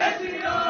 Let's go.